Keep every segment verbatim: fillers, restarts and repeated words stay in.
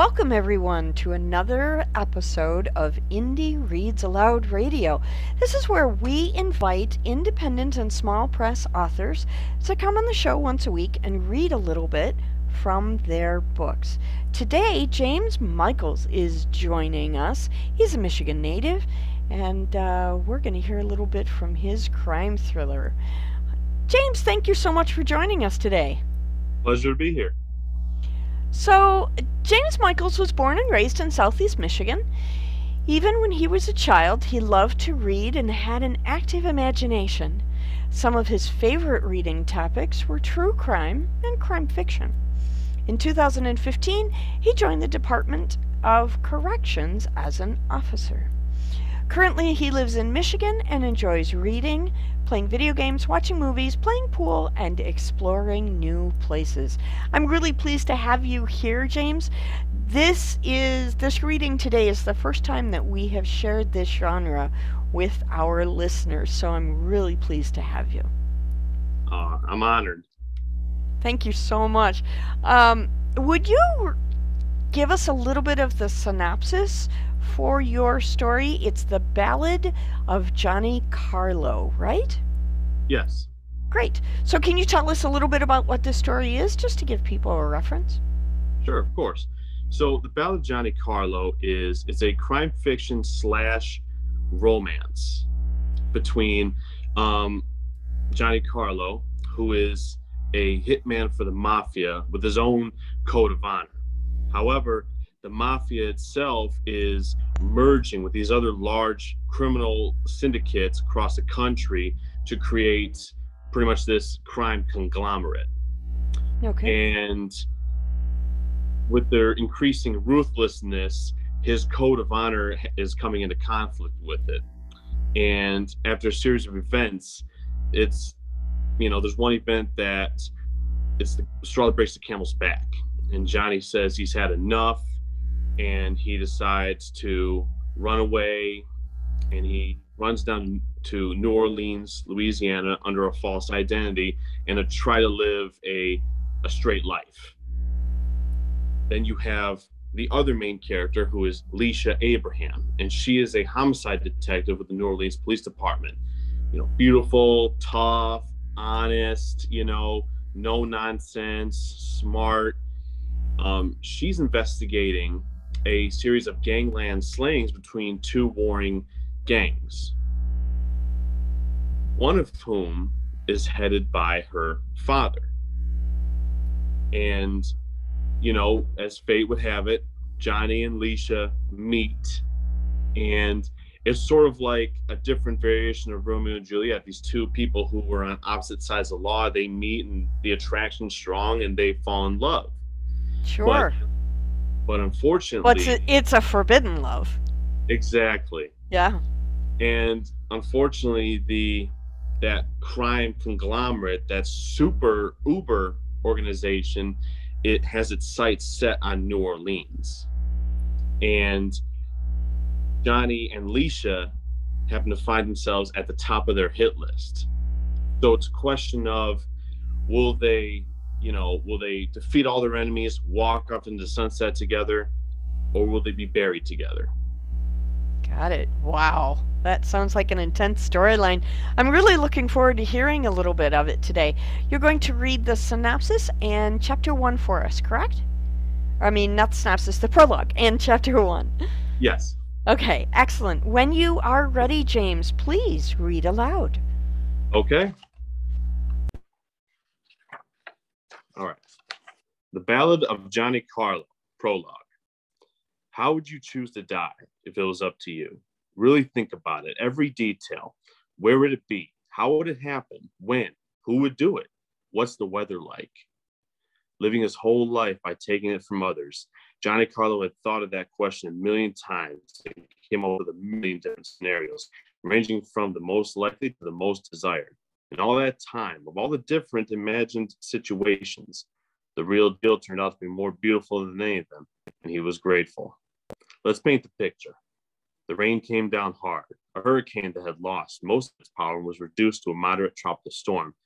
Welcome everyone to another episode of Indie Reads Aloud Radio. This is where we invite independent and small press authors to come on the show once a week and read a little bit from their books. Today, James Michels is joining us. He's a Michigan native, and uh, we're going to hear a little bit from his crime thriller. James, thank you so much for joining us today. Pleasure to be here. So, James Michels was born and raised in southeast Michigan. Even when he was a child, he loved to read and had an active imagination. Some of his favorite reading topics were true crime and crime fiction. In two thousand fifteen, he joined the Department of Corrections as an officer. Currently, he lives in Michigan and enjoys reading, playing video games, watching movies, playing pool, and exploring new places. I'm really pleased to have you here, James. This is this reading today is the first time that we have shared this genre with our listeners, so I'm really pleased to have you. Uh, I'm honored. Thank you so much. Um, would you give us a little bit of the synopsis for your story? It's The Ballad of Johnny Carlo, right? Yes. Great. So can you tell us a little bit about what this story is, just to give people a reference? Sure, of course. So The Ballad of Johnny Carlo is it's a crime fiction slash romance between um, Johnny Carlo, who is a hitman for the mafia with his own code of honor. However, the mafia itself is merging with these other large criminal syndicates across the country to create pretty much this crime conglomerate. Okay. And with their increasing ruthlessness, his code of honor is coming into conflict with it. And after a series of events, it's, you know, there's one event that it's the straw that breaks the camel's back. And Johnny says he's had enough, and he decides to run away, and he runs down to New Orleans, Louisiana, under a false identity and to try to live a, a straight life. Then you have the other main character, who is Licia Abraham, and she is a homicide detective with the New Orleans Police Department. You know, beautiful, tough, honest, you know, no nonsense, smart. Um, she's investigating a series of gangland slayings between two warring gangs, one of whom is headed by her father. And, you know, as fate would have it, Johnny and Licia meet, and it's sort of like a different variation of Romeo and Juliet. These two people who were on opposite sides of the law, they meet, and the attraction's strong, and they fall in love. Sure. But, but unfortunately... But it's a, it's a forbidden love. Exactly. Yeah. And unfortunately, the that crime conglomerate, that super uber organization, it has its sights set on New Orleans. And Johnny and Licia happen to find themselves at the top of their hit list. So it's a question of, will they... You know, will they defeat all their enemies, walk up into the sunset together, or will they be buried together? Got it. Wow. That sounds like an intense storyline. I'm really looking forward to hearing a little bit of it today. You're going to read the synopsis and chapter one for us, correct? I mean, not the synopsis, the prologue and chapter one. Yes. Okay, excellent. When you are ready, James, please read aloud. Okay. All right. The Ballad of Johnny Carlo, prologue. How would you choose to die if it was up to you? Really think about it, every detail. Where would it be? How would it happen? When? Who would do it? What's the weather like? Living his whole life by taking it from others, Johnny Carlo had thought of that question a million times and came up with a million different scenarios, ranging from the most likely to the most desired. In all that time, of all the different imagined situations, the real deal turned out to be more beautiful than any of them, and he was grateful. Let's paint the picture. The rain came down hard, a hurricane that had lost most of its power and was reduced to a moderate tropical storm.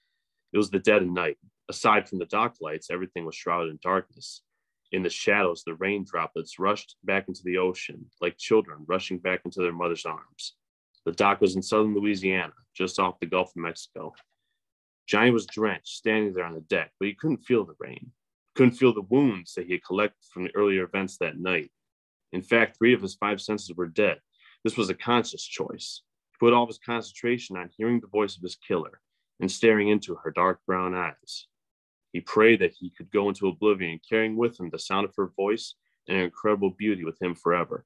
It was the dead of night. Aside from the dock lights, everything was shrouded in darkness. In the shadows, the rain droplets rushed back into the ocean like children rushing back into their mother's arms. The dock was in southern Louisiana, just off the Gulf of Mexico. Johnny was drenched, standing there on the deck, but he couldn't feel the rain. Couldn't feel the wounds that he had collected from the earlier events that night. In fact, three of his five senses were dead. This was a conscious choice. He put all of his concentration on hearing the voice of his killer and staring into her dark brown eyes. He prayed that he could go into oblivion, carrying with him the sound of her voice and her incredible beauty with him forever.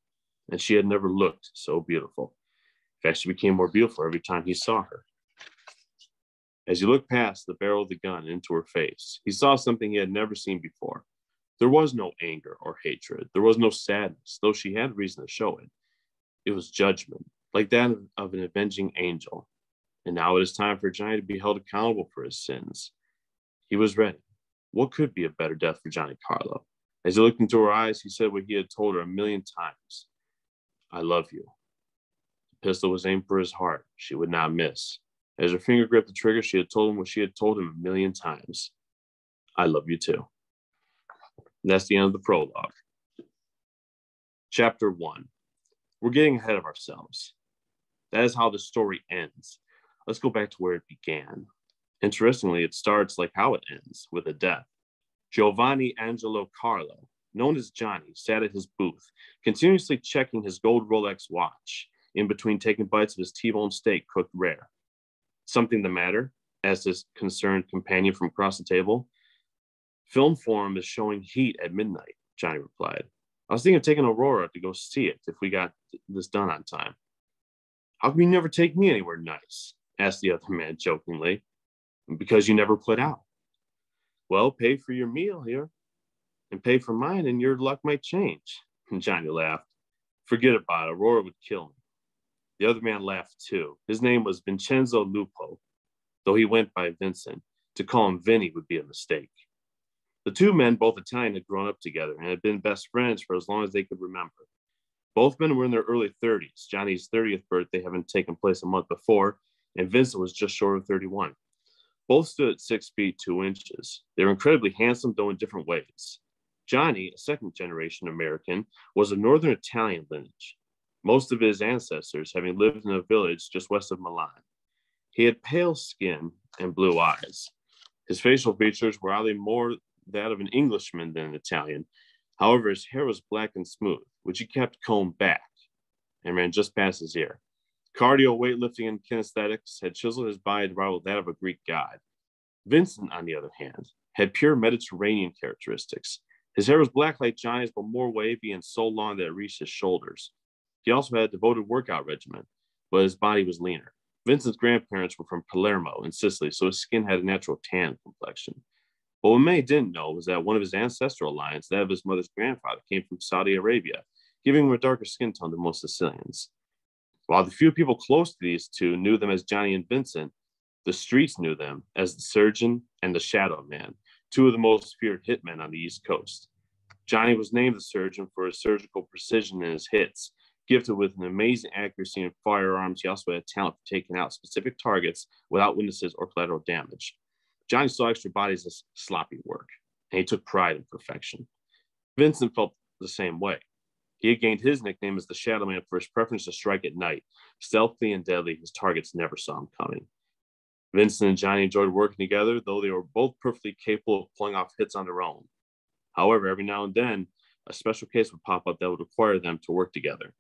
And she had never looked so beautiful. In fact, she became more beautiful every time he saw her. As he looked past the barrel of the gun into her face, he saw something he had never seen before. There was no anger or hatred. There was no sadness, though she had reason to show it. It was judgment, like that of an avenging angel. And now it is time for Johnny to be held accountable for his sins. He was ready. What could be a better death for Johnny Carlo? As he looked into her eyes, he said what he had told her a million times. I love you. The pistol was aimed for his heart. She would not miss. As her finger gripped the trigger, she had told him what she had told him a million times. I love you too. And that's the end of the prologue. Chapter one. We're getting ahead of ourselves. That is how the story ends. Let's go back to where it began. Interestingly, it starts like how it ends, with a death. Giovanni Angelo Carlo, known as Johnny, sat at his booth, continuously checking his gold Rolex watch in between taking bites of his T-bone steak cooked rare. Something the matter, as his concerned companion from across the table. Film Forum is showing Heat at midnight, Johnny replied. I was thinking of taking Aurora to go see it if we got this done on time. How come you never take me anywhere nice? Asked the other man jokingly. Because you never put out. Well, pay for your meal here and pay for mine and your luck might change. And Johnny laughed. Forget about it, Aurora would kill me. The other man laughed too. His name was Vincenzo Lupo, though he went by Vincent. To call him Vinny would be a mistake. The two men, both Italian, had grown up together and had been best friends for as long as they could remember. Both men were in their early thirties, Johnny's thirtieth birthday having taken place a month before, and Vincent was just short of thirty-one. Both stood at six feet, two inches. They were incredibly handsome, though in different ways. Johnny, a second-generation American, was of Northern Italian lineage. Most of his ancestors having lived in a village just west of Milan. He had pale skin and blue eyes. His facial features were oddly more that of an Englishman than an Italian. However, his hair was black and smooth, which he kept combed back and ran just past his ear. Cardio, weightlifting, and kinesthetics had chiseled his body to rival that of a Greek god. Vincent, on the other hand, had pure Mediterranean characteristics. His hair was black like Johnny's, but more wavy and so long that it reached his shoulders. He also had a devoted workout regimen, but his body was leaner. Vincent's grandparents were from Palermo in Sicily, so his skin had a natural tan complexion. But what many didn't know was that one of his ancestral lines, that of his mother's grandfather, came from Saudi Arabia, giving him a darker skin tone than most Sicilians. While the few people close to these two knew them as Johnny and Vincent, the streets knew them as The Surgeon and The Shadowman, two of the most feared hitmen on the East Coast. Johnny was named The Surgeon for his surgical precision in his hits. Gifted with an amazing accuracy in firearms, he also had talent for taking out specific targets without witnesses or collateral damage. Johnny saw extra bodies as sloppy work, and he took pride in perfection. Vincent felt the same way. He had gained his nickname as the Shadowman for his preference to strike at night. Stealthy and deadly, his targets never saw him coming. Vincent and Johnny enjoyed working together, though they were both perfectly capable of pulling off hits on their own. However, every now and then, a special case would pop up that would require them to work together.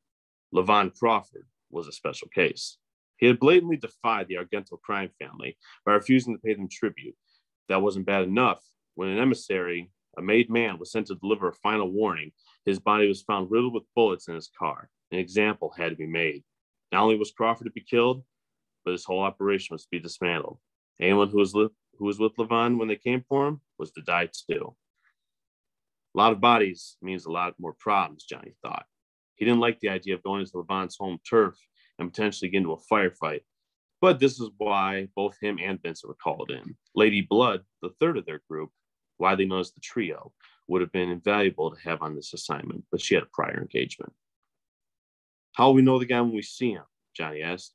LeVon Crawford was a special case. He had blatantly defied the Argento crime family by refusing to pay them tribute. That wasn't bad enough. When an emissary, a made man, was sent to deliver a final warning, his body was found riddled with bullets in his car. An example had to be made. Not only was Crawford to be killed, but his whole operation was to be dismantled. Anyone who was, li- who was with LeVon when they came for him was to die too. A lot of bodies means a lot more problems, Johnny thought. He didn't like the idea of going into LeVon's home turf and potentially getting into a firefight. But this is why both him and Vincent were called in. Lady Blood, the third of their group, widely known as the trio, would have been invaluable to have on this assignment, but she had a prior engagement. How will we know the guy when we see him? Johnny asked.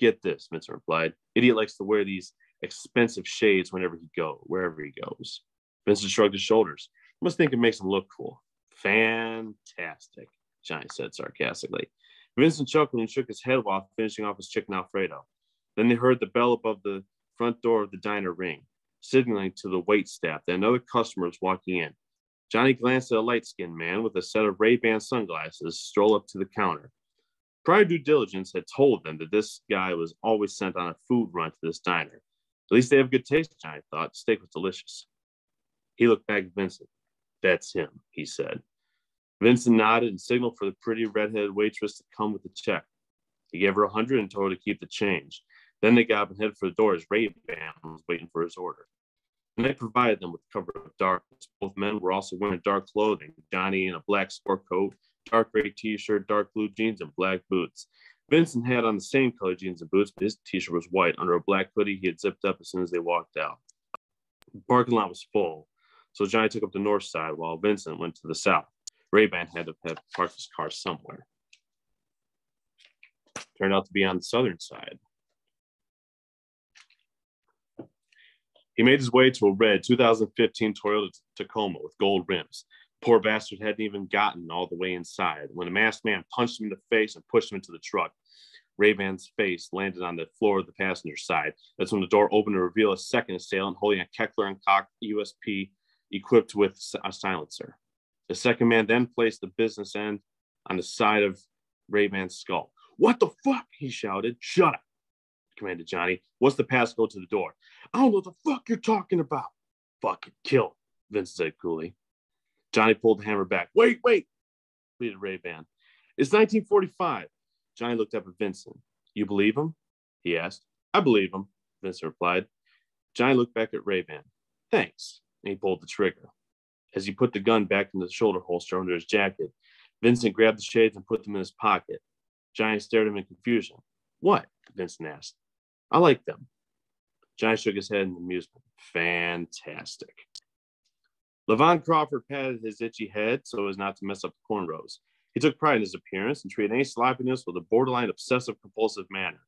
Get this, Vincent replied. Idiot likes to wear these expensive shades whenever he go, wherever he goes. Vincent shrugged his shoulders. I must think it makes him look cool. Fantastic, Johnny said sarcastically. Vincent chuckled and shook his head while finishing off his chicken Alfredo. Then they heard the bell above the front door of the diner ring, signaling to the waitstaff that another customer was walking in. Johnny glanced at a light-skinned man with a set of Ray-Ban sunglasses stroll up to the counter. Prior due diligence had told them that this guy was always sent on a food run to this diner. At least they have good taste, Johnny thought. The steak was delicious. He looked back at Vincent. That's him, he said. Vincent nodded and signaled for the pretty redheaded waitress to come with the check. He gave her a hundred and told her to keep the change. Then they got up and headed for the door as Ray-Ban was waiting for his order. And they provided them with a cover of darkness. Both men were also wearing dark clothing, Johnny in a black sport coat, dark gray t-shirt, dark blue jeans, and black boots. Vincent had on the same color jeans and boots, but his t-shirt was white under a black hoodie he had zipped up as soon as they walked out. The parking lot was full, so Johnny took up the north side while Vincent went to the south. Ray-Ban had to have parked his car somewhere. Turned out to be on the southern side. He made his way to a red two thousand fifteen Toyota Tacoma with gold rims. The poor bastard hadn't even gotten all the way inside when a masked man punched him in the face and pushed him into the truck. Ray-Ban's face landed on the floor of the passenger side. That's when the door opened to reveal a second assailant holding a Heckler and Koch U S P equipped with a silencer. The second man then placed the business end on the side of Ray-Ban's skull. What the fuck? He shouted. Shut up, commanded Johnny. What's the passcode to the door? I don't know what the fuck you're talking about. Fucking kill him, Vincent said coolly. Johnny pulled the hammer back. Wait, wait, pleaded Ray-Ban. It's nineteen forty-five. Johnny looked up at Vincent. You believe him? He asked. I believe him, Vincent replied. Johnny looked back at Ray-Ban. Thanks. And he pulled the trigger. As he put the gun back into the shoulder holster under his jacket, Vincent grabbed the shades and put them in his pocket. Johnny stared at him in confusion. What? Vincent asked. I like them. Johnny shook his head in amusement. Fantastic. LeVon Crawford patted his itchy head so as not to mess up the cornrows. He took pride in his appearance and treated any sloppiness with a borderline obsessive-compulsive manner.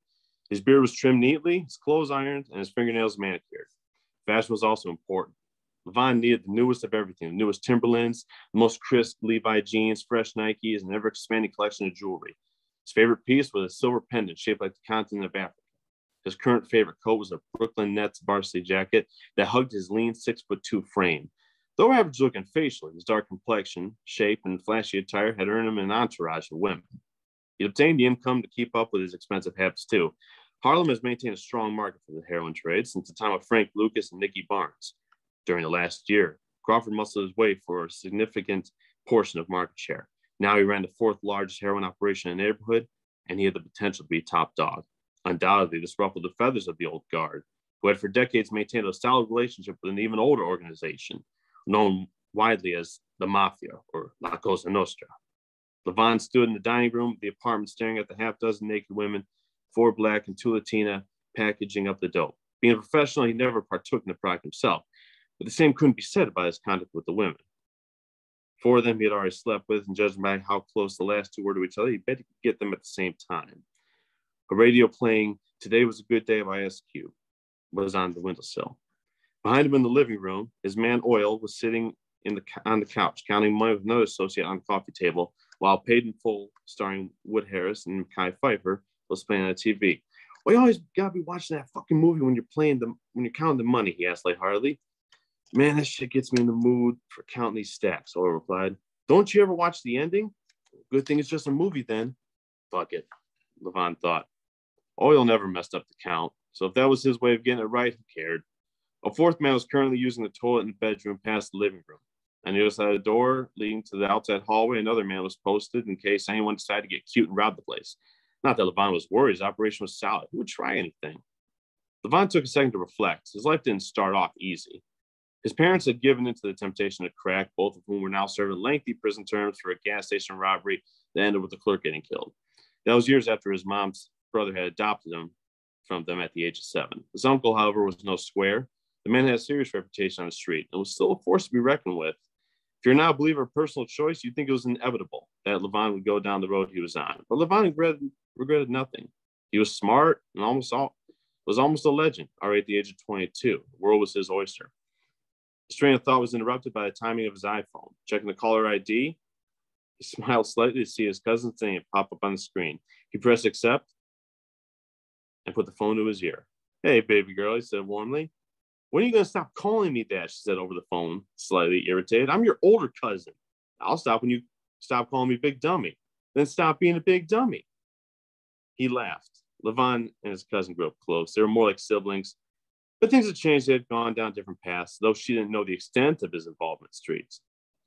His beard was trimmed neatly, his clothes ironed, and his fingernails manicured. Fashion was also important. LeVon needed the newest of everything, the newest Timberlands, the most crisp Levi jeans, fresh Nikes, and an ever-expanding collection of jewelry. His favorite piece was a silver pendant shaped like the continent of Africa. His current favorite coat was a Brooklyn Nets varsity jacket that hugged his lean six foot two frame. Though average-looking facially, his dark complexion, shape, and flashy attire had earned him an entourage of women. He obtained the income to keep up with his expensive habits, too. Harlem has maintained a strong market for the heroin trade since the time of Frank Lucas and Nikki Barnes. During the last year, Crawford muscled his way for a significant portion of market share. Now he ran the fourth largest heroin operation in the neighborhood, and he had the potential to be top dog. Undoubtedly, this ruffled the feathers of the old guard, who had for decades maintained a solid relationship with an even older organization, known widely as the Mafia, or La Cosa Nostra. LeVon stood in the dining room of the apartment staring at the half-dozen naked women, four black and two Latina, packaging up the dope. Being a professional, he never partook in the product himself, but the same couldn't be said about his conduct with the women. Four of them he had already slept with, and judging by how close the last two were to each other, he bet he could get them at the same time. A radio playing Today Was a Good Day by S Q was on the windowsill. Behind him in the living room, his man Oil was sitting in the, on the couch, counting money with another associate on the coffee table, while Paid in Full, starring Wood Harris and Kai Pfeiffer, was playing on the T V. Well, you always gotta be watching that fucking movie when you're playing the when you're counting the money, he asked lightheartedly. Man, that shit gets me in the mood for counting these stacks, Oil replied. Don't you ever watch the ending? Good thing it's just a movie then. Fuck it, LeVon thought. Oil never messed up the count, so if that was his way of getting it right, he cared. A fourth man was currently using the toilet in the bedroom past the living room. On the other side of the door leading to the outside hallway, another man was posted in case anyone decided to get cute and rob the place. Not that LeVon was worried. His operation was solid. Who would try anything? LeVon took a second to reflect. His life didn't start off easy. His parents had given into the temptation to crack, both of whom were now serving lengthy prison terms for a gas station robbery that ended with the clerk getting killed. That was years after his mom's brother had adopted him from them at the age of seven. His uncle, however, was no square. The man had a serious reputation on the street and was still a force to be reckoned with. If you're not a believer of personal choice, you'd think it was inevitable that LeVon would go down the road he was on. But LeVon regretted, regretted nothing. He was smart and almost all, was almost a legend already at the age of twenty-two. The world was his oyster. His train of thought was interrupted by the timing of his iPhone. Checking the caller I D, he smiled slightly to see his cousin's name pop up on the screen. He pressed accept and put the phone to his ear. Hey, baby girl, he said warmly. When are you going to stop calling me that? She said over the phone, slightly irritated. I'm your older cousin. I'll stop when you stop calling me big dummy. Then stop being a big dummy. He laughed. LeVon and his cousin grew up close. They were more like siblings. But things had changed. They had gone down different paths, though she didn't know the extent of his involvement in streets.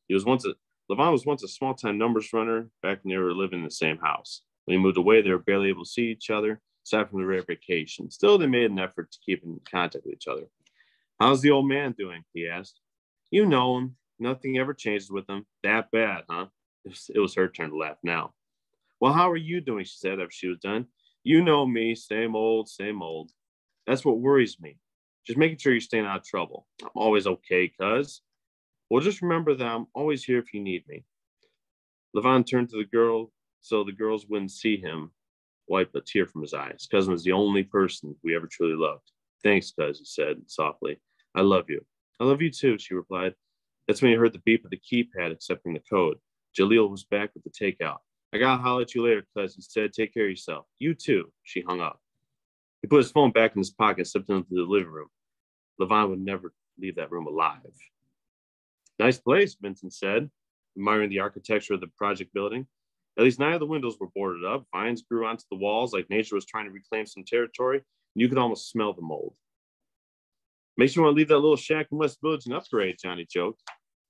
He was once a, LeVon was once a small-time numbers runner back when they were living in the same house. When he moved away, they were barely able to see each other, aside from the rare vacation. Still, they made an effort to keep in contact with each other. How's the old man doing? He asked. You know him. Nothing ever changes with him. That bad, huh? It was, it was her turn to laugh now. Well, how are you doing? She said after she was done. You know me. Same old, same old. That's what worries me. Just making sure you're staying out of trouble. I'm always okay, cuz. Well, just remember that I'm always here if you need me. LeVon turned to the girl so the girls wouldn't see him wipe a tear from his eyes. Cousin was the only person we ever truly loved. Thanks, cuz, he said softly. I love you. I love you too, she replied. That's when he heard the beep of the keypad accepting the code. Jaleel was back with the takeout. I gotta holler at you later, cuz, he said. Take care of yourself. You too, she hung up. He put his phone back in his pocket and stepped into the living room. LeVon would never leave that room alive. Nice place, Vincent said, admiring the architecture of the project building. At least nine of the windows were boarded up. Vines grew onto the walls like nature was trying to reclaim some territory, and you could almost smell the mold. Makes you want to leave that little shack in West Village and upgrade, Johnny joked.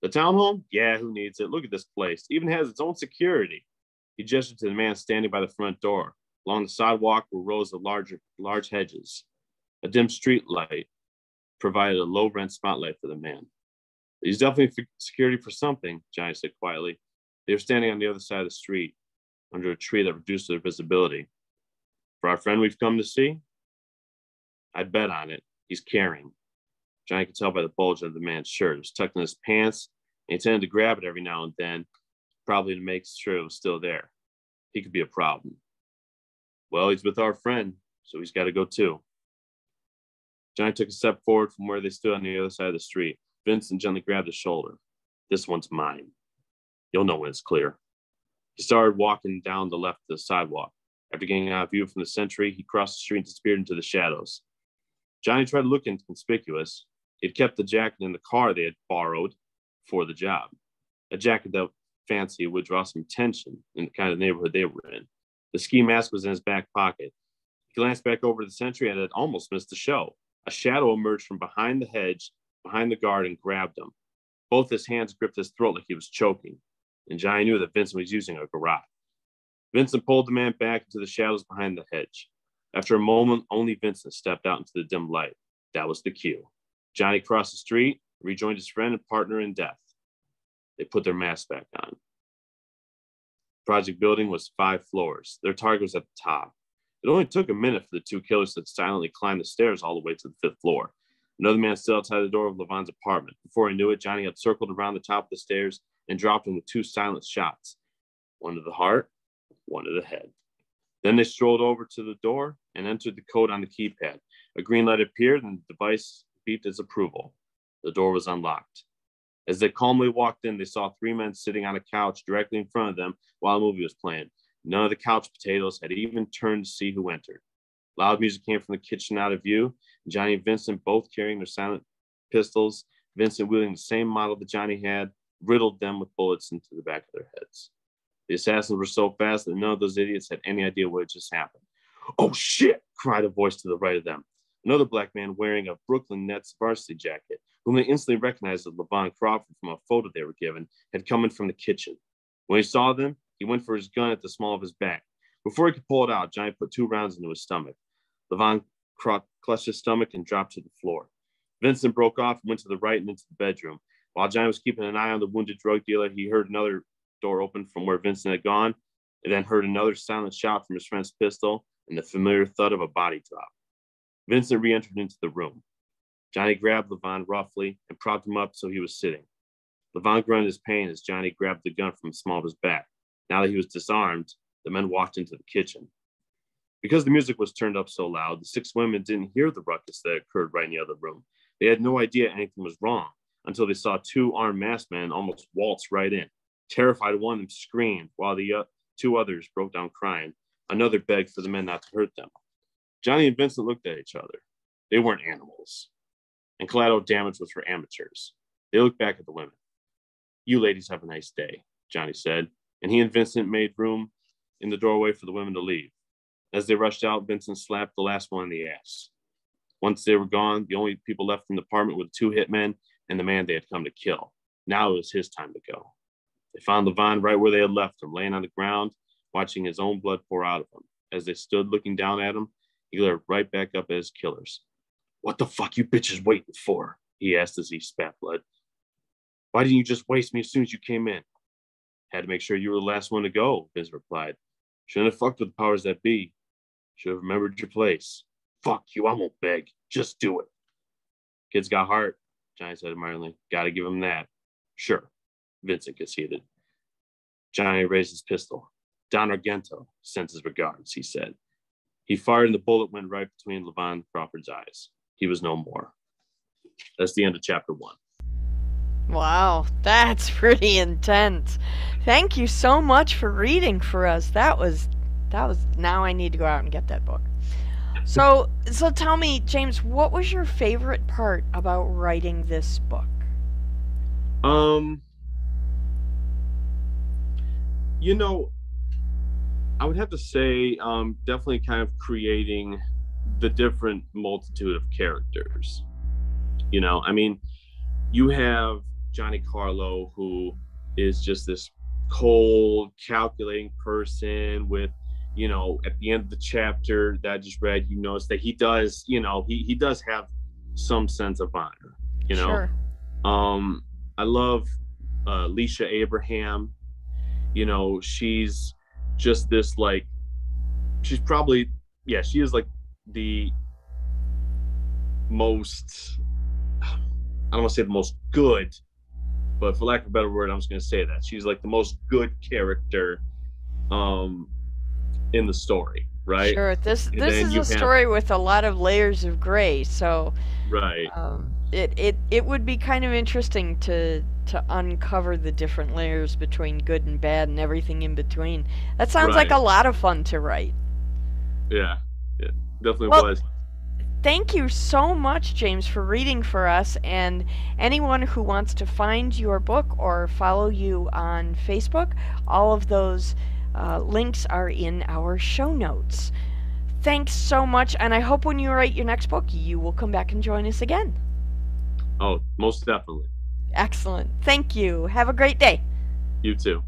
The townhome? Yeah, who needs it? Look at this place. It even has its own security. He gestured to the man standing by the front door. Along the sidewalk were rows of larger, large hedges. A dim street light provided a low-rent spotlight for the man. He's definitely security for something, Johnny said quietly. They were standing on the other side of the street, under a tree that reduced their visibility. For our friend we've come to see? I'd bet on it. He's caring. Johnny could tell by the bulge of the man's shirt. It was tucked in his pants, and he tended to grab it every now and then, probably to make sure it was still there. He could be a problem. Well, he's with our friend, so he's got to go too. Johnny took a step forward from where they stood on the other side of the street. Vincent gently grabbed his shoulder. This one's mine. You'll know when it's clear. He started walking down the left of the sidewalk. After getting out of view from the sentry, he crossed the street and disappeared into the shadows. Johnny tried to look inconspicuous. He'd kept the jacket in the car they had borrowed for the job. A jacket that fancy would draw some attention in the kind of neighborhood they were in. The ski mask was in his back pocket. He glanced back over the sentry and had almost missed the show. A shadow emerged from behind the hedge, behind the guard, and grabbed him. Both his hands gripped his throat like he was choking, and Johnny knew that Vincent was using a garrote. Vincent pulled the man back into the shadows behind the hedge. After a moment, only Vincent stepped out into the dim light. That was the cue. Johnny crossed the street, rejoined his friend and partner in death. They put their masks back on. Project building was five floors. Their target was at the top. It only took a minute for the two killers to silently climb the stairs all the way to the fifth floor. Another man stood outside the door of LeVon's apartment. Before he knew it, Johnny had circled around the top of the stairs and dropped him with two silent shots. One to the heart, one to the head. Then they strolled over to the door and entered the code on the keypad. A green light appeared and the device beeped its approval. The door was unlocked. As they calmly walked in, they saw three men sitting on a couch directly in front of them while a movie was playing. None of the couch potatoes had even turned to see who entered. Loud music came from the kitchen out of view. Johnny and Vincent, both carrying their silent pistols, Vincent wielding the same model that Johnny had, riddled them with bullets into the back of their heads. The assassins were so fast that none of those idiots had any idea what had just happened. Oh, shit, cried a voice to the right of them. Another black man wearing a Brooklyn Nets varsity jacket, whom they instantly recognized as LeVon Crawford from a photo they were given, had come in from the kitchen. When he saw them, he went for his gun at the small of his back. Before he could pull it out, Johnny put two rounds into his stomach. LeVon clutched his stomach and dropped to the floor. Vincent broke off and went to the right and into the bedroom. While Johnny was keeping an eye on the wounded drug dealer, he heard another door open from where Vincent had gone, and then heard another silent shot from his friend's pistol and the familiar thud of a body drop. Vincent re-entered into the room. Johnny grabbed LeVon roughly and propped him up so he was sitting. LeVon grunted his pain as Johnny grabbed the gun from the small of his back. Now that he was disarmed, the men walked into the kitchen. Because the music was turned up so loud, the six women didn't hear the ruckus that occurred right in the other room. They had no idea anything was wrong. until they saw two armed masked men almost waltz right in. Terrified, one of them screamed while the uh, two others broke down crying. Another begged for the men not to hurt them. Johnny and Vincent looked at each other. They weren't animals. And collateral damage was for amateurs. They looked back at the women. You ladies have a nice day, Johnny said, and he and Vincent made room in the doorway for the women to leave. As they rushed out, Vincent slapped the last one in the ass. Once they were gone, the only people left in the apartment were the two hitmen and the man they had come to kill. Now it was his time to go. They found LeVon right where they had left him, laying on the ground, watching his own blood pour out of him. As they stood looking down at him, he glared right back up at his killers. What the fuck you bitches waiting for? He asked as he spat blood. Why didn't you just waste me as soon as you came in? Had to make sure you were the last one to go, Vince replied. Shouldn't have fucked with the powers that be. Should have remembered your place. Fuck you, I won't beg. Just do it. Kid's got heart, Johnny said admiringly. Gotta give him that. Sure, Vincent conceded. Johnny raised his pistol. Don Argento sends his regards, he said. He fired and the bullet went right between LeVon Crawford's eyes. He was no more. That's the end of chapter one. Wow, that's pretty intense. Thank you so much for reading for us. That was, that was, now I need to go out and get that book. So, so tell me, James, what was your favorite part about writing this book? Um, you know, I would have to say, um, definitely kind of creating the different multitude of characters. You know, I mean, you have Johnny Carlo, who is just this cold, calculating person with, you know, at the end of the chapter that I just read, you notice that he does, you know, he, he does have some sense of honor, you know? Sure. Um, I love uh, Licia Abraham. You know, she's just this, like, she's probably, yeah, she is like the most, I don't want to say the most good, but for lack of a better word, I'm just going to say that. She's like the most good character um, in the story, right? Sure. This and this is a have... story with a lot of layers of gray, so right. Um, it, it it would be kind of interesting to to uncover the different layers between good and bad and everything in between. That sounds right. Like a lot of fun to write. Yeah, it definitely well, was. Thank you so much, James, for reading for us, and anyone who wants to find your book or follow you on Facebook, all of those uh, links are in our show notes. Thanks so much, and I hope when you write your next book, you will come back and join us again. Oh, most definitely. Excellent. Thank you. Have a great day. You too.